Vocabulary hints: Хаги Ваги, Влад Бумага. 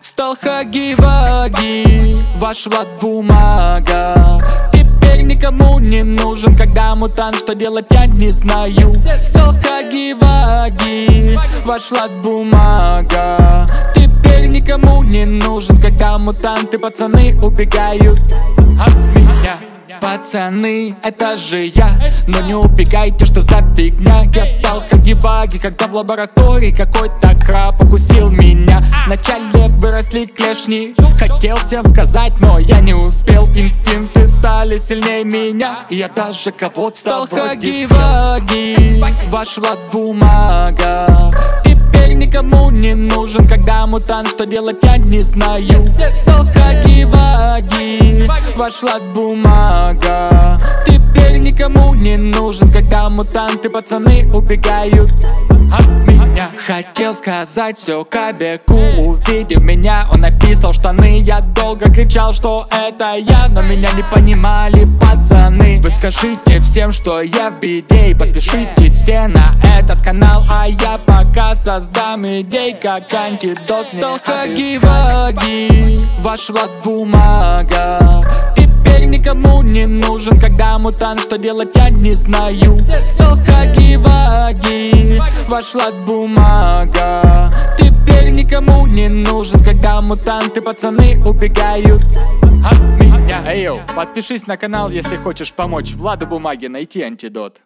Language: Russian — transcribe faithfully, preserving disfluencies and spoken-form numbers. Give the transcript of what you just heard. стал Хаги Ваги, ваш Влад Бумага. Теперь никому не нужен, когда мутант, что делать я не знаю. Стал Хаги Ваги, ваш Влад Бумага. Теперь никому не нужен, когда мутанты, пацаны, убегают от меня. Пацаны, это же я, но не убегайте, что за фигня. Я стал хаги-ваги, когда в лаборатории какой-то краб укусил меня. Вначале выросли клешни, хотел всем сказать, но я не успел. Инстинкты стали сильнее меня, и я даже кого-то стал хаги-ваги, ваш Влад Бумага. Теперь никому не нужен, когда мутант, что делать я не знаю. Стал хаги-ваги, ваш Влад Бумага. Теперь никому не нужен, когда мутанты, пацаны, убегают от меня. Хотел сказать все кобяку, увидев меня, он описал штаны. Я долго кричал, что это я, но меня не понимали пацаны. Вы скажите всем, что я в беде, и подпишитесь все на этот канал. А я пока создам идей, как антидот. Стал хаги-ваги, ваш Влад Бумага. Теперь никому не нужен, когда мутант, что делать я не знаю. Стал хаги-ваги, ваш Влад Бумага. Теперь никому не нужен, когда мутанты, пацаны, убегают от меня. Эй, подпишись на канал, если хочешь помочь Владу Бумаге найти антидот.